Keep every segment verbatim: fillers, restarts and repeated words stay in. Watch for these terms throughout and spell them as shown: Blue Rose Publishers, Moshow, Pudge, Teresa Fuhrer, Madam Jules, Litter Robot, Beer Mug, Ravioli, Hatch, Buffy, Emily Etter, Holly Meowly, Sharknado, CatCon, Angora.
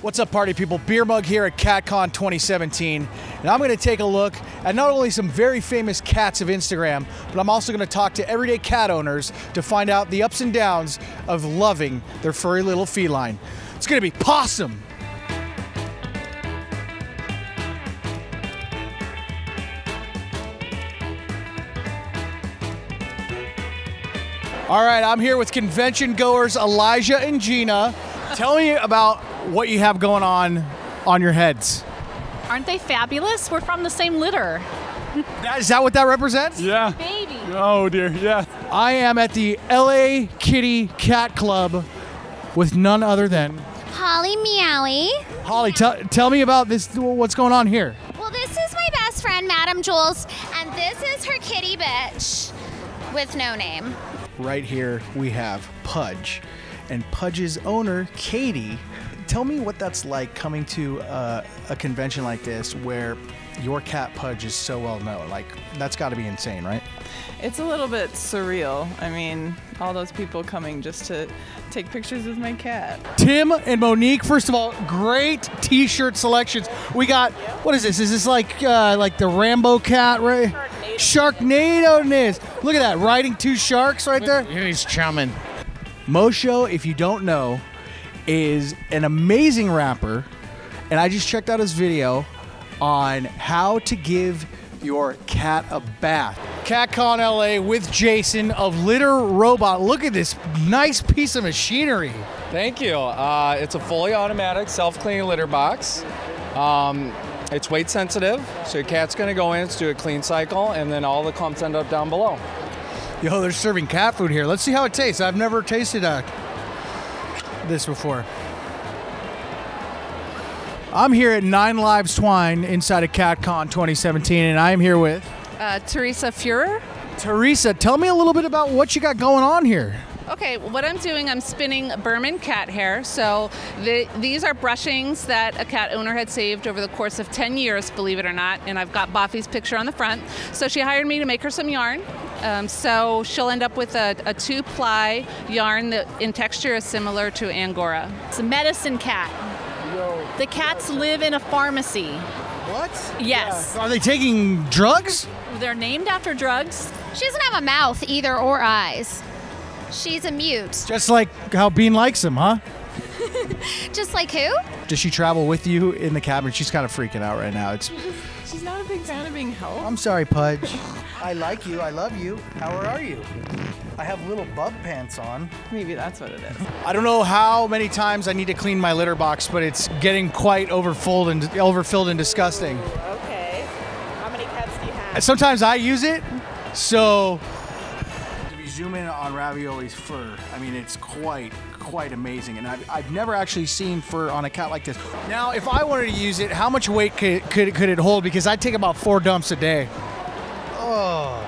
What's up, party people? Beer Mug here at CatCon twenty seventeen, and I'm going to take a look at not only some very famous cats of Instagram, but I'm also going to talk to everyday cat owners to find out the ups and downs of loving their furry little feline. It's going to be possum. All right, I'm here with convention goers Elijah and Gina. Tell me about what you have going on on your heads. Aren't they fabulous? We're from the same litter. That, is that what that represents? Yeah. Baby. Oh dear, yeah. I am at the L A Kitty Cat Club with none other than Holly Meowly. Holly, t- tell me about this, what's going on here? Well, this is my best friend, Madam Jules, and this is her kitty bitch with no name. Right here we have Pudge, and Pudge's owner, Katie. Tell me what that's like coming to uh, a convention like this where your cat Pudge is so well known. Like, that's gotta be insane, right? It's a little bit surreal. I mean, all those people coming just to take pictures with my cat. Tim and Monique, first of all, great t-shirt selections. We got, what is this? Is this like uh, like the Rambo cat, right? Sharknado-ness. Look at that, riding two sharks right there. He's chumming. Mosho, if you don't know, is an amazing rapper, and I just checked out his video on how to give your cat a bath. CatCon L A with Jason of Litter Robot. Look at this nice piece of machinery. Thank you. Uh, it's a fully automatic self-cleaning litter box. Um, it's weight sensitive, so your cat's gonna go in, do a clean cycle, and then all the clumps end up down below. Yo, they're serving cat food here. Let's see how it tastes. I've never tasted a, this before. I'm here at Nine Lives Twine inside of CatCon twenty seventeen, and I am here with uh, Teresa Fuhrer. Teresa, tell me a little bit about what you got going on here. Okay, what I'm doing, I'm spinning Burman cat hair. So the, these are brushings that a cat owner had saved over the course of ten years, believe it or not, and I've got Buffy's picture on the front. So she hired me to make her some yarn. Um, so she'll end up with a, a two-ply yarn that in texture is similar to Angora. It's a medicine cat. Yo. The cats live in a pharmacy. What? Yes. Yeah. Are they taking drugs? They're named after drugs. She doesn't have a mouth either or eyes. She's a mute. Just like how Bean likes him, huh? Just like who? Does she travel with you in the cabin? She's kind of freaking out right now. It's. She's not a big fan of being held. I'm sorry, Pudge. I like you. I love you. How are you? I have little bub pants on. Maybe that's what it is. I don't know how many times I need to clean my litter box, but it's getting quite overfilled and overfilled and disgusting. Ooh, okay. How many cats do you have? Sometimes I use it, so. Zoom in on Ravioli's fur. I mean, it's quite, quite amazing. And I've, I've never actually seen fur on a cat like this. Now, if I wanted to use it, how much weight could it, could it, could it hold? Because I take about four dumps a day. Oh.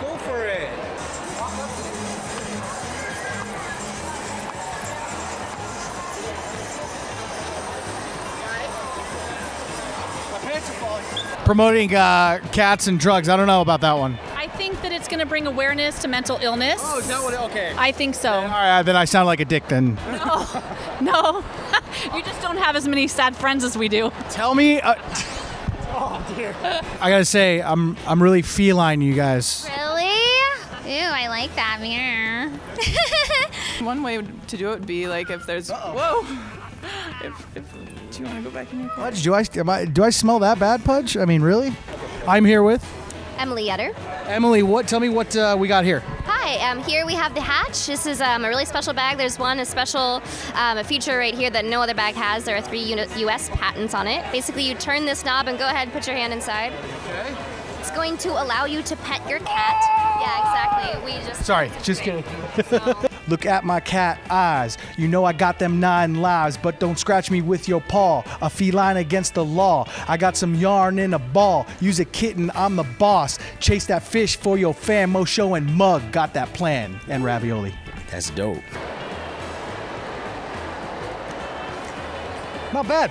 Go for it. My pants are falling. Promoting uh, cats and drugs. I don't know about that one. I think that it's going to bring awareness to mental illness. Oh, is that what? Okay. I think so. Then, all right, then I sound like a dick then. No, no. You just don't have as many sad friends as we do. Tell me. Uh, oh dear. I gotta say, I'm I'm really feline, you guys. Really? Ew, I like that mirror. One way to do it would be like if there's. Uh-oh. Whoa. If, if, do you want to go back in your car? Pudge, do I, am I, do I smell that bad, Pudge? I mean, really? I'm here with? Emily Etter. Emily, what? Tell me what uh, we got here. Hi, um, here we have the Hatch. This is um, a really special bag. There's one, a special um, a feature right here that no other bag has. There are three U S patents on it. Basically, you turn this knob and go ahead and put your hand inside. Okay. It's going to allow you to pet your cat. Yeah, exactly. We just Sorry, just kidding. So. Look at my cat eyes. You know I got them nine lives, but don't scratch me with your paw. A feline against the law. I got some yarn in a ball. Use a kitten, I'm the boss. Chase that fish for your fan. Mosho and Mug got that plan. And Ravioli. That's dope. Not bad.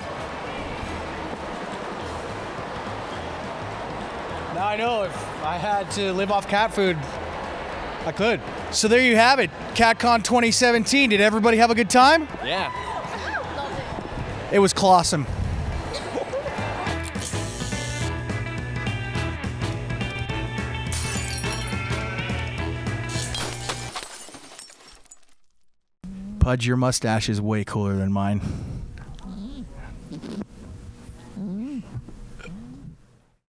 Now I know if I had to live off cat food, I could. So there you have it, CatCon twenty seventeen. Did everybody have a good time? Yeah. Love it. It was clawsome. Pudge, your mustache is way cooler than mine.